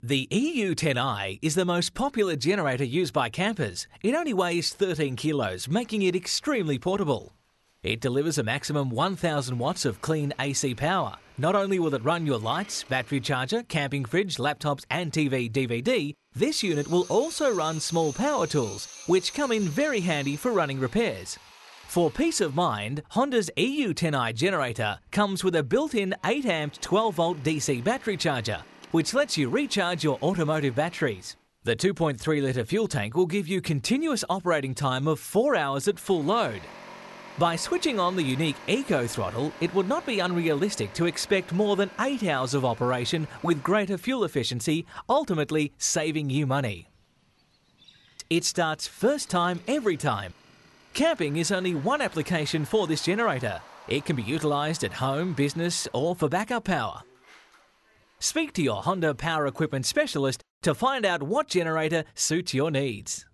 The EU10i is the most popular generator used by campers. It only weighs 13 kilos, making it extremely portable. It delivers a maximum 1,000 watts of clean AC power. Not only will it run your lights, battery charger, camping fridge, laptops and DVD, this unit will also run small power tools, which come in very handy for running repairs. For peace of mind, Honda's EU10i generator comes with a built-in 8-amp 12-volt DC battery charger, which lets you recharge your automotive batteries. The 2.3-litre fuel tank will give you continuous operating time of 4 hours at full load. By switching on the unique Eco Throttle, it would not be unrealistic to expect more than 8 hours of operation with greater fuel efficiency, ultimately saving you money. It starts first time every time. Camping is only one application for this generator. It can be utilised at home, business or for backup power. Speak to your Honda Power Equipment Specialist to find out what generator suits your needs.